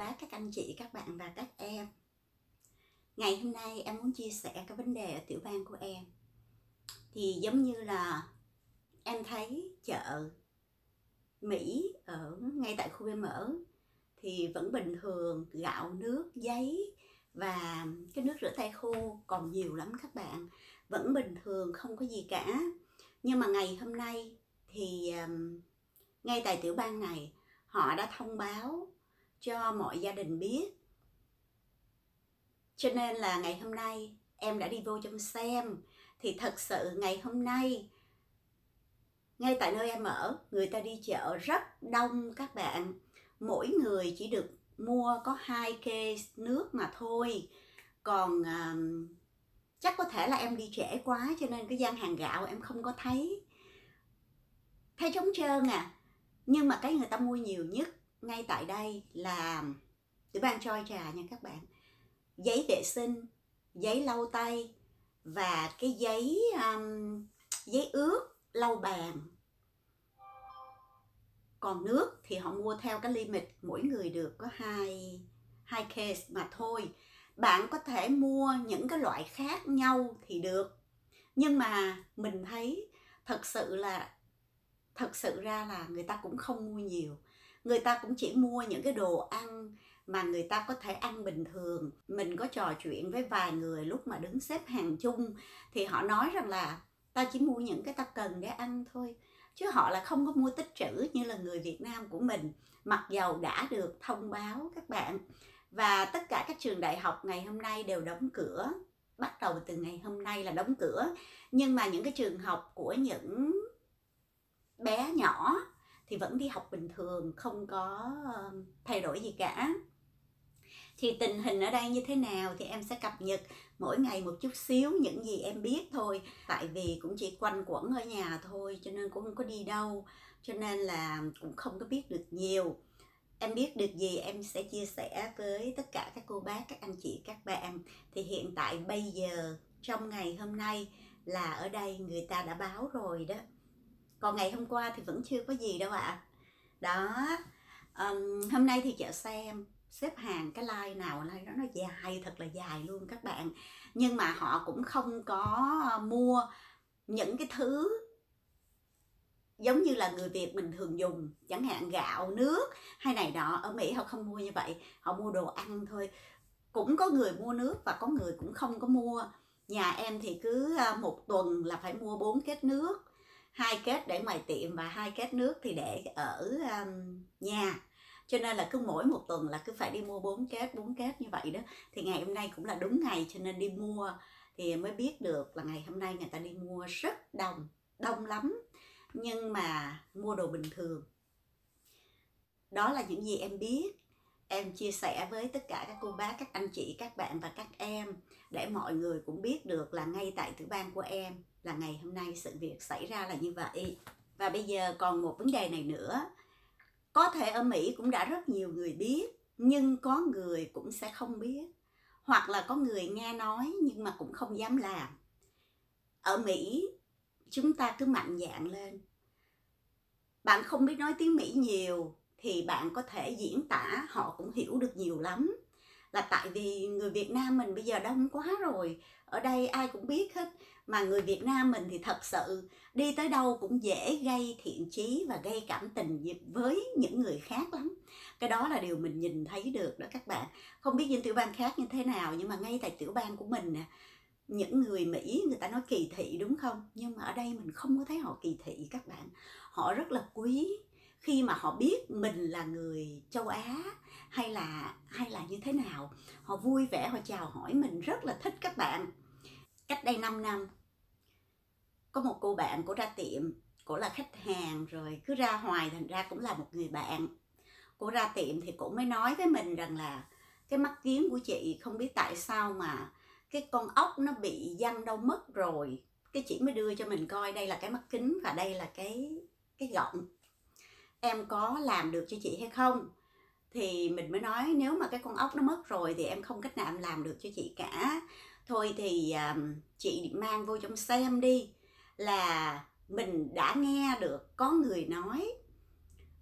bác, các anh chị, các bạn và các em. Ngày hôm nay em muốn chia sẻ cái vấn đề ở tiểu bang của em. Thì giống như là em thấy chợ Mỹ ở ngay tại khu em ở thì vẫn bình thường, gạo, nước, giấy và cái nước rửa tay khô còn nhiều lắm các bạn, vẫn bình thường không có gì cả. Nhưng mà ngày hôm nay thì ngay tại tiểu bang này họ đã thông báo cho mọi gia đình biết. Cho nên là ngày hôm nay em đã đi vô trong xem. Thì thật sự ngày hôm nay ngay tại nơi em ở, người ta đi chợ rất đông các bạn. Mỗi người chỉ được mua có 2 kê nước mà thôi. Còn chắc có thể là em đi trễ quá cho nên cái gian hàng gạo em không có thấy. Thấy trống trơn à. Nhưng mà cái người ta mua nhiều nhất ngay tại đây là tiểu bang Georgia nha các bạn. Giấy vệ sinh, giấy lau tay và cái giấy ướt lau bàn. Còn nước thì họ mua theo cái limit mỗi người được có 2 case mà thôi. Bạn có thể mua những cái loại khác nhau thì được. Nhưng mà mình thấy thật sự ra là người ta cũng không mua nhiều. Người ta cũng chỉ mua những cái đồ ăn mà người ta có thể ăn bình thường. Mình có trò chuyện với vài người lúc mà đứng xếp hàng chung thì họ nói rằng là ta chỉ mua những cái ta cần để ăn thôi. Chứ họ là không có mua tích trữ như là người Việt Nam của mình. Mặc dầu đã được thông báo các bạn. Và tất cả các trường đại học ngày hôm nay đều đóng cửa. Bắt đầu từ ngày hôm nay là đóng cửa. Nhưng mà những cái trường học của những bé nhỏ thì vẫn đi học bình thường, không có thay đổi gì cả. Thì tình hình ở đây như thế nào thì em sẽ cập nhật mỗi ngày một chút xíu những gì em biết thôi. Tại vì cũng chỉ quanh quẩn ở nhà thôi cho nên cũng không có đi đâu. Cho nên là cũng không có biết được nhiều. Em biết được gì em sẽ chia sẻ với tất cả các cô bác, các anh chị, các bạn. Thì hiện tại bây giờ trong ngày hôm nay là ở đây người ta đã báo rồi đó. Còn ngày hôm qua thì vẫn chưa có gì đâu ạ. Đó, hôm nay thì chợ xem xếp hàng cái line nào line đó nó dài, thật là dài luôn các bạn. Nhưng mà họ cũng không có mua những cái thứ giống như là người Việt mình thường dùng, chẳng hạn gạo, nước hay này đó. Ở Mỹ họ không mua như vậy, họ mua đồ ăn thôi. Cũng có người mua nước và có người cũng không có mua. Nhà em thì cứ một tuần là phải mua 4 két nước, 2 két để ngoài tiệm và 2 két nước thì để ở nhà. Cho nên là cứ mỗi một tuần là cứ phải đi mua 4 két như vậy đó. Thì ngày hôm nay cũng là đúng ngày cho nên đi mua. Thì mới biết được là ngày hôm nay người ta đi mua rất đông lắm. Nhưng mà mua đồ bình thường. Đó là những gì em biết. Em chia sẻ với tất cả các cô bác, các anh chị, các bạn và các em để mọi người cũng biết được là ngay tại tiểu bang của em là ngày hôm nay sự việc xảy ra là như vậy. Và bây giờ còn một vấn đề này nữa. Có thể ở Mỹ cũng đã rất nhiều người biết, nhưng có người cũng sẽ không biết. Hoặc là có người nghe nói nhưng mà cũng không dám làm. Ở Mỹ, chúng ta cứ mạnh dạn lên. Bạn không biết nói tiếng Mỹ nhiều thì bạn có thể diễn tả, họ cũng hiểu được nhiều lắm. Là tại vì người Việt Nam mình bây giờ đông quá rồi. Ở đây ai cũng biết hết. Mà người Việt Nam mình thì thật sự đi tới đâu cũng dễ gây thiện chí và gây cảm tình với những người khác lắm. Cái đó là điều mình nhìn thấy được đó các bạn. Không biết những tiểu bang khác như thế nào, nhưng mà ngay tại tiểu bang của mình nè, những người Mỹ người ta nói kỳ thị đúng không? Nhưng mà ở đây mình không có thấy họ kỳ thị các bạn. Họ rất là quý khi mà họ biết mình là người châu Á hay là như thế nào. Họ vui vẻ, họ chào hỏi mình, rất là thích các bạn. Cách đây 5 năm, có một cô bạn, cô ra tiệm, cô là khách hàng rồi, cứ ra hoài thành ra cũng là một người bạn. Cô ra tiệm thì cô mới nói với mình rằng là cái mắt kiến của chị không biết tại sao mà cái con ốc nó bị văng đâu mất rồi. Cái chị mới đưa cho mình coi đây là cái mắt kính và đây là cái gọng. Em có làm được cho chị hay không? Thì mình mới nói nếu mà cái con ốc nó mất rồi thì em không cách nào em làm được cho chị cả. Thôi thì chị mang vô trong xem đi. Là mình đã nghe được có người nói,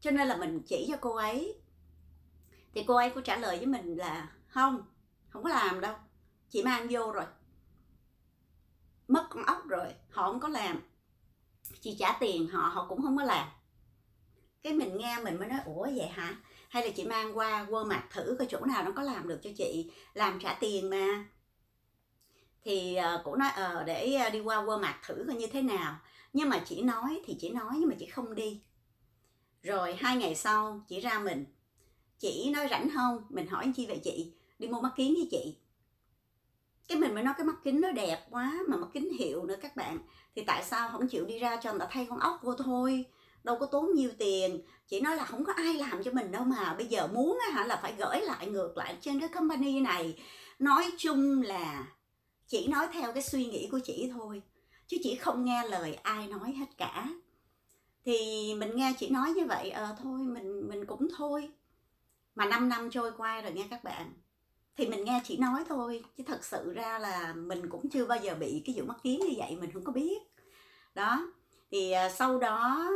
cho nên là mình chỉ cho cô ấy. Thì cô ấy có trả lời với mình là không có làm đâu, chị mang vô rồi, mất con óc rồi, họ không có làm, chị trả tiền họ, họ cũng không có làm. Cái mình nghe mình mới nói ủa vậy hả, hay là chị mang qua Walmart thử coi chỗ nào nó có làm được cho chị, làm trả tiền mà. Thì cô nói để đi qua Walmart thử coi như thế nào. Nhưng mà chị nói thì chị nói, nhưng mà chị không đi. Rồi 2 ngày sau chị ra mình, chị nói rảnh không, mình hỏi chi vậy chị, đi mua mắt kính với chị. Cái mình mới nói cái mắt kính nó đẹp quá, mà mắt kính hiệu nữa các bạn, thì tại sao không chịu đi ra cho người ta thay con ốc vô thôi, đâu có tốn nhiều tiền. Chị nói là không có ai làm cho mình đâu mà, bây giờ muốn hả là phải gửi lại ngược lại trên cái company này. Nói chung là chị nói theo cái suy nghĩ của chị thôi, chứ chị không nghe lời ai nói hết cả. Thì mình nghe chị nói như vậy, thôi mình cũng thôi. Mà 5 năm trôi qua rồi nghe các bạn, thì mình nghe chị nói thôi, chứ thật sự ra là mình cũng chưa bao giờ bị cái vụ mắc kiến như vậy, mình không có biết. Đó, thì sau đó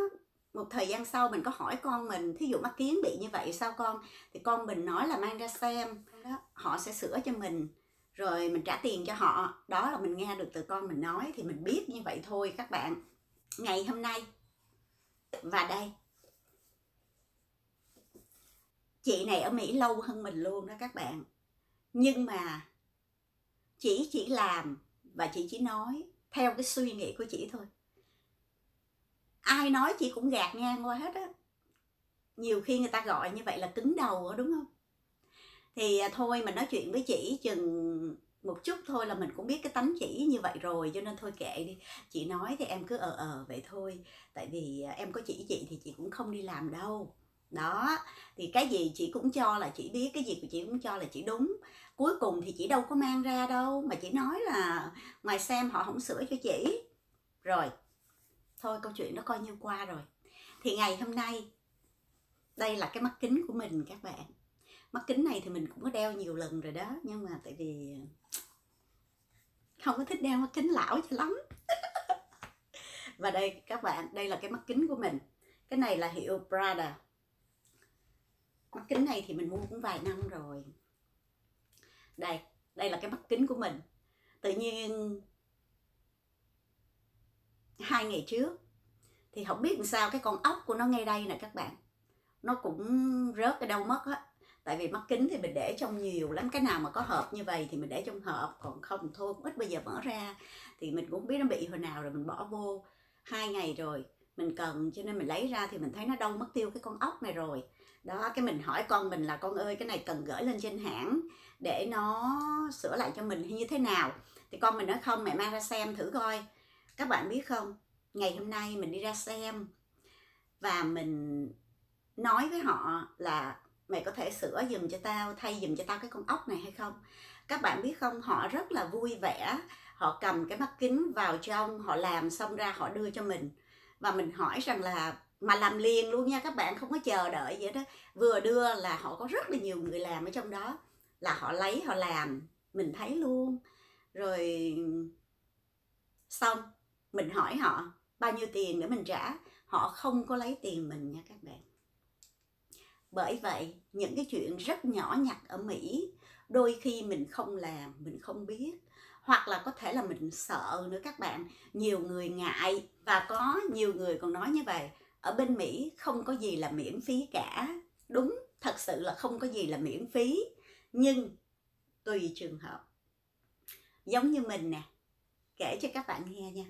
một thời gian sau mình có hỏi con mình, thí dụ mắc kiến bị như vậy sao con, thì con mình nói là mang ra xem đó, họ sẽ sửa cho mình, rồi mình trả tiền cho họ. Đó là mình nghe được từ con mình nói, thì mình biết như vậy thôi các bạn. Ngày hôm nay và đây, chị này ở Mỹ lâu hơn mình luôn đó các bạn, nhưng mà chị chỉ làm và chị chỉ nói theo cái suy nghĩ của chị thôi, ai nói chị cũng gạt ngang qua hết á. Nhiều khi người ta gọi như vậy là cứng đầu đó, đúng không? Thì thôi mình nói chuyện với chị chừng một chút thôi là mình cũng biết cái tánh chị như vậy rồi, cho nên thôi kệ đi. Chị nói thì em cứ vậy thôi, tại vì em có chỉ chị thì chị cũng không đi làm đâu. Đó, thì cái gì chị cũng cho là chị biết, cái gì của chị cũng cho là chị đúng. Cuối cùng thì chị đâu có mang ra đâu, mà chị nói là ngoài xem họ không sửa cho chị. Rồi, thôi câu chuyện nó coi như qua rồi. Thì ngày hôm nay, đây là cái mắt kính của mình các bạn. Mắt kính này thì mình cũng có đeo nhiều lần rồi đó, nhưng mà tại vì không có thích đeo mắt kính lão cho lắm. Và đây các bạn, đây là cái mắt kính của mình. Cái này là hiệu Prada. Mắt kính này thì mình mua cũng vài năm rồi. Đây, đây là cái mắt kính của mình. Tự nhiên 2 ngày trước thì không biết làm sao cái con ốc của nó ngay đây nè các bạn, nó cũng rớt ở đâu mất á. Tại vì mắt kính thì mình để trong nhiều lắm, cái nào mà có hộp như vậy thì mình để trong hộp, còn không thôi cũng ít bây giờ mở ra. Thì mình cũng không biết nó bị hồi nào rồi, mình bỏ vô 2 ngày rồi, mình cần, cho nên mình lấy ra thì mình thấy nó đâu mất tiêu cái con ốc này rồi. Đó, cái mình hỏi con mình là con ơi cái này cần gửi lên trên hãng để nó sửa lại cho mình hay như thế nào. Thì con mình nói không, mẹ mang ra xem thử coi. Các bạn biết không, ngày hôm nay mình đi ra xem và mình nói với họ là mày có thể sửa giùm cho tao, thay giùm cho tao cái con ốc này hay không. Các bạn biết không, họ rất là vui vẻ, họ cầm cái mắt kính vào trong, họ làm xong ra họ đưa cho mình. Và mình hỏi rằng là, mà làm liền luôn nha các bạn, không có chờ đợi vậy đó. Vừa đưa là họ có rất là nhiều người làm ở trong đó, là họ lấy họ làm, mình thấy luôn. Rồi xong, mình hỏi họ bao nhiêu tiền để mình trả, họ không có lấy tiền mình nha các bạn. Bởi vậy, những cái chuyện rất nhỏ nhặt ở Mỹ, đôi khi mình không làm, mình không biết. Hoặc là có thể là mình sợ nữa các bạn. Nhiều người ngại, và có nhiều người còn nói như vậy, ở bên Mỹ không có gì là miễn phí cả. Đúng, thật sự là không có gì là miễn phí. Nhưng tùy trường hợp. Giống như mình nè, kể cho các bạn nghe nha.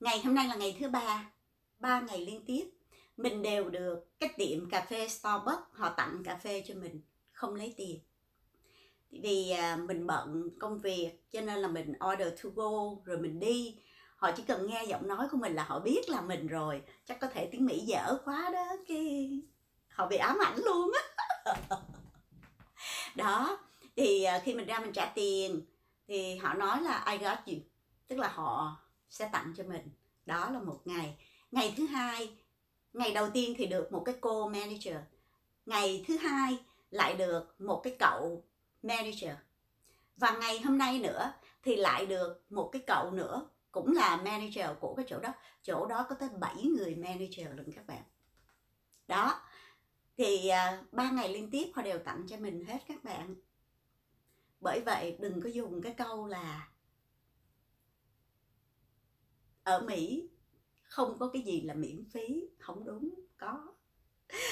Ngày hôm nay là ngày thứ 3, 3 ngày liên tiếp mình đều được cái tiệm cà phê Starbucks họ tặng cà phê cho mình, không lấy tiền. Vì mình bận công việc cho nên là mình order to go rồi mình đi. Họ chỉ cần nghe giọng nói của mình là họ biết là mình rồi. Chắc có thể tiếng Mỹ dở quá đó, cái họ bị ám ảnh luôn á. Đó, thì khi mình ra mình trả tiền thì họ nói là I got you, tức là họ sẽ tặng cho mình. Đó là một ngày. Ngày thứ hai, ngày đầu tiên thì được một cái cô manager, ngày thứ hai lại được một cái cậu manager, và ngày hôm nay nữa thì lại được một cái cậu nữa cũng là manager của cái chỗ đó. Chỗ đó có tới 7 người manager luôn các bạn. Đó, thì 3 ngày liên tiếp họ đều tặng cho mình hết các bạn. Bởi vậy đừng có dùng cái câu là ở Mỹ không có cái gì là miễn phí, không đúng, có.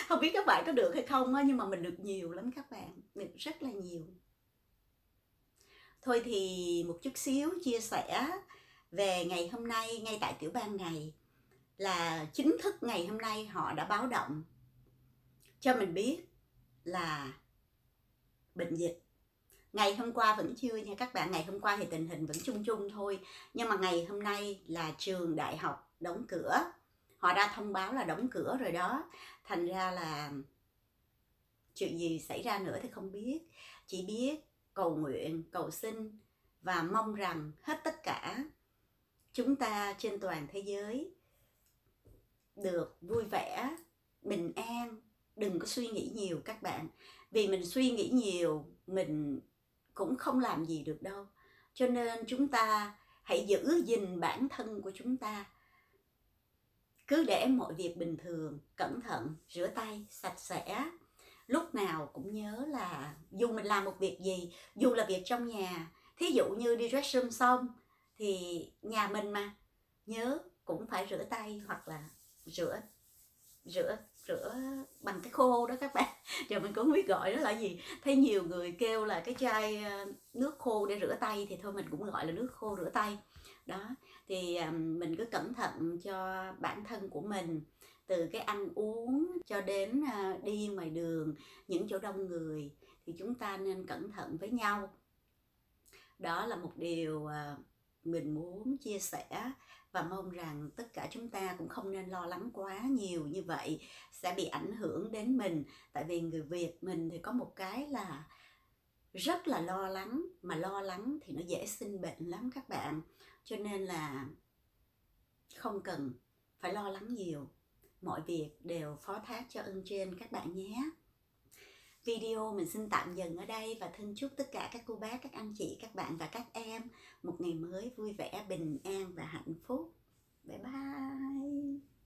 Không biết các bạn có được hay không nhưng mà mình được nhiều lắm các bạn, mình rất là nhiều. Thôi thì một chút xíu chia sẻ về ngày hôm nay. Ngay tại tiểu bang này là chính thức ngày hôm nay họ đã báo động cho mình biết là bệnh dịch. Ngày hôm qua vẫn chưa nha các bạn, ngày hôm qua thì tình hình vẫn chung chung thôi. Nhưng mà ngày hôm nay là trường đại học đóng cửa. Họ đã thông báo là đóng cửa rồi đó. Thành ra là chuyện gì xảy ra nữa thì không biết. Chỉ biết cầu nguyện, cầu xin và mong rằng hết tất cả chúng ta trên toàn thế giới được vui vẻ, bình an. Đừng có suy nghĩ nhiều các bạn. Vì mình suy nghĩ nhiều, mình cũng không làm gì được đâu. Cho nên chúng ta hãy giữ gìn bản thân của chúng ta. Cứ để mọi việc bình thường, cẩn thận, rửa tay, sạch sẽ. Lúc nào cũng nhớ là dù mình làm một việc gì, dù là việc trong nhà, thí dụ như đi restroom xong, thì nhà mình mà, nhớ cũng phải rửa tay hoặc là rửa bằng cái khô đó các bạn. Giờ mình cũng không biết gọi đó là gì. Thấy nhiều người kêu là cái chai nước khô để rửa tay thì thôi mình cũng gọi là nước khô rửa tay. Đó, thì mình cứ cẩn thận cho bản thân của mình. Từ cái ăn uống cho đến đi ngoài đường, những chỗ đông người thì chúng ta nên cẩn thận với nhau. Đó là một điều mình muốn chia sẻ. Và mong rằng tất cả chúng ta cũng không nên lo lắng quá nhiều như vậy, sẽ bị ảnh hưởng đến mình. Tại vì người Việt mình thì có một cái là rất là lo lắng, mà lo lắng thì nó dễ sinh bệnh lắm các bạn. Cho nên là không cần phải lo lắng nhiều. Mọi việc đều phó thác cho ơn trên các bạn nhé. Video mình xin tạm dừng ở đây và thân chúc tất cả các cô bác, các anh chị, các bạn và các em một ngày mới vui vẻ, bình an và hạnh phúc. Bye bye!